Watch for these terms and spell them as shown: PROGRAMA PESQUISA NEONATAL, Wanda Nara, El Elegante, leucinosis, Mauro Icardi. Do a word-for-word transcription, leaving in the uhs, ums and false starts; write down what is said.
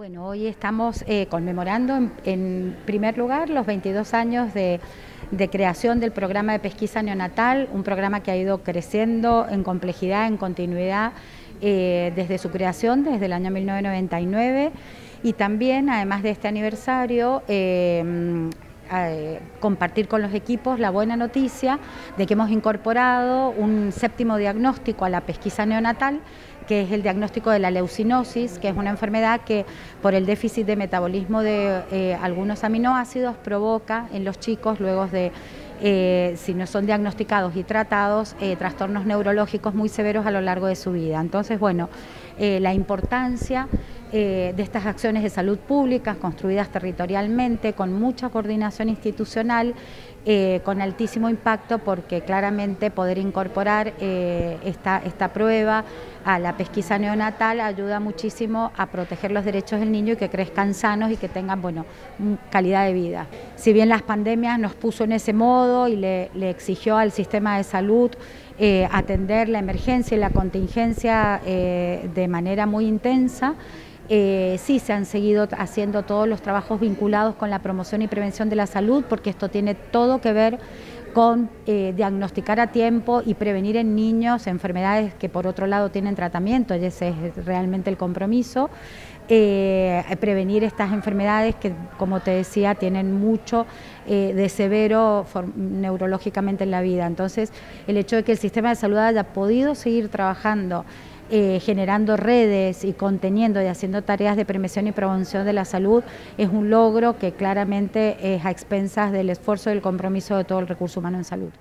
Bueno, hoy estamos eh, conmemorando en, en primer lugar los veintidós años de, de creación del programa de pesquisa neonatal, un programa que ha ido creciendo en complejidad, en continuidad, eh, desde su creación, desde el año mil novecientos noventa y nueve, y también, además de este aniversario, eh, compartir con los equipos la buena noticia de que hemos incorporado un séptimo diagnóstico a la pesquisa neonatal, que es el diagnóstico de la leucinosis, que es una enfermedad que por el déficit de metabolismo de eh, algunos aminoácidos provoca en los chicos, luego de, eh, si no son diagnosticados y tratados, eh, trastornos neurológicos muy severos a lo largo de su vida. Entonces, bueno, eh, la importancia eh, de estas acciones de salud públicas construidas territorialmente, con mucha coordinación institucional, eh, con altísimo impacto, porque claramente poder incorporar eh, esta, esta prueba a la pesquisa neonatal ayuda muchísimo a proteger los derechos del niño y que crezcan sanos y que tengan, bueno, calidad de vida. Si bien las pandemias nos puso en ese modo y le, le exigió al sistema de salud eh, atender la emergencia y la contingencia eh, de manera muy intensa, Eh, sí se han seguido haciendo todos los trabajos vinculados con la promoción y prevención de la salud, porque esto tiene todo que ver con eh, diagnosticar a tiempo y prevenir en niños enfermedades que por otro lado tienen tratamiento, y ese es realmente el compromiso. Eh, prevenir estas enfermedades que, como te decía, tienen mucho eh, de severo neurológicamente en la vida. Entonces, el hecho de que el sistema de salud haya podido seguir trabajando, Eh, generando redes y conteniendo y haciendo tareas de prevención y promoción de la salud, es un logro que claramente es a expensas del esfuerzo y el compromiso de todo el recurso humano en salud.